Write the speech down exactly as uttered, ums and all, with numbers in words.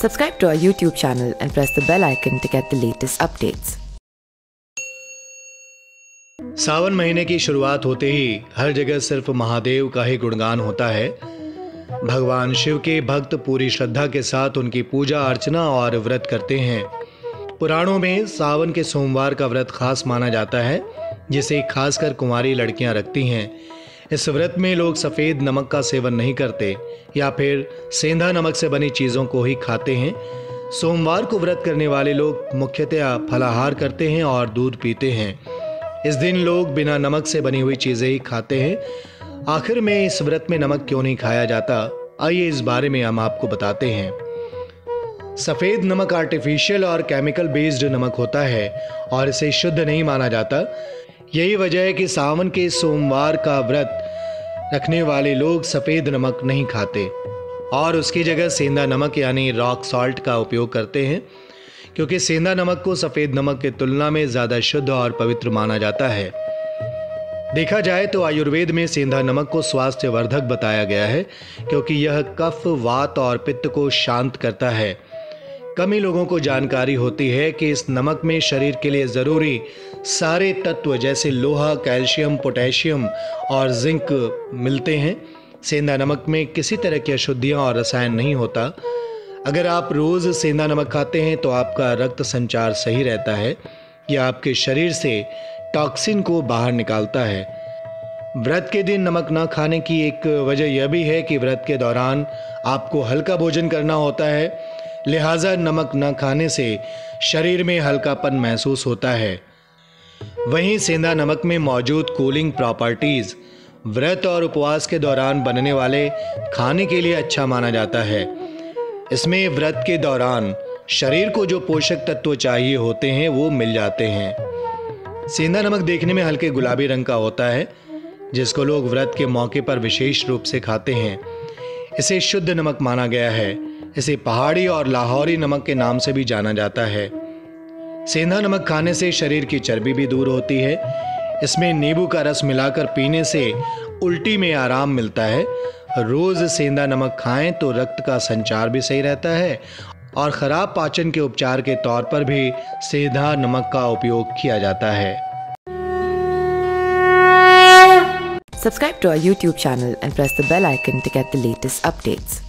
Subscribe to our YouTube channel and press the bell icon to get the latest updates. सावन महीने की शुरुआत होते ही हर जगह सिर्फ महादेव का ही गुणगान होता है। भगवान शिव के भक्त पूरी श्रद्धा के साथ उनकी पूजा अर्चना और व्रत करते हैं। पुराणों में सावन के सोमवार का व्रत खास माना जाता है, जिसे खासकर कुंवारी लड़कियां रखती हैं। इस व्रत में लोग सफ़ेद नमक का सेवन नहीं करते या फिर सेंधा नमक से बनी चीज़ों को ही खाते हैं। सोमवार को व्रत करने वाले लोग मुख्यतः फलाहार करते हैं और दूध पीते हैं। इस दिन लोग बिना नमक से बनी हुई चीज़ें ही खाते हैं। आखिर में इस व्रत में नमक क्यों नहीं खाया जाता, आइए इस बारे में हम आपको बताते हैं। सफ़ेद नमक आर्टिफिशियल और केमिकल बेस्ड नमक होता है और इसे शुद्ध नहीं माना जाता। यही वजह है कि सावन के सोमवार का व्रत रखने वाले लोग सफ़ेद नमक नहीं खाते और उसकी जगह सेंधा नमक यानी रॉक सॉल्ट का उपयोग करते हैं, क्योंकि सेंधा नमक को सफ़ेद नमक की तुलना में ज़्यादा शुद्ध और पवित्र माना जाता है। देखा जाए तो आयुर्वेद में सेंधा नमक को स्वास्थ्यवर्धक बताया गया है, क्योंकि यह कफ, वात और पित्त को शांत करता है। कम ही लोगों को जानकारी होती है कि इस नमक में शरीर के लिए ज़रूरी सारे तत्व जैसे लोहा, कैल्शियम, पोटेशियम और जिंक मिलते हैं। सेंधा नमक में किसी तरह की अशुद्धियाँ और रसायन नहीं होता। अगर आप रोज़ सेंधा नमक खाते हैं तो आपका रक्त संचार सही रहता है। यह आपके शरीर से टॉक्सिन को बाहर निकालता है। व्रत के दिन नमक ना खाने की एक वजह यह भी है कि व्रत के दौरान आपको हल्का भोजन करना होता है, लिहाजा नमक ना खाने से शरीर में हल्कापन महसूस होता है। वहीं सेंधा नमक में मौजूद कूलिंग प्रॉपर्टीज़ व्रत और उपवास के दौरान बनने वाले खाने के लिए अच्छा माना जाता है। इसमें व्रत के दौरान शरीर को जो पोषक तत्व चाहिए होते हैं वो मिल जाते हैं। सेंधा नमक देखने में हल्के गुलाबी रंग का होता है, जिसको लोग व्रत के मौके पर विशेष रूप से खाते हैं। इसे शुद्ध नमक माना गया है। इसे पहाड़ी और लाहौरी नमक के नाम से भी जाना जाता है। सेंधा नमक खाने से शरीर की चर्बी भी दूर होती है। इसमें नींबू का रस मिलाकर पीने से उल्टी में आराम मिलता है। रोज़ सेंधा नमक खाएं तो रक्त का संचार भी सही रहता है और ख़राब पाचन के उपचार के तौर पर भी सेंधा नमक का उपयोग किया जाता है। Subscribe to our YouTube channel and press the bell icon to get the latest updates.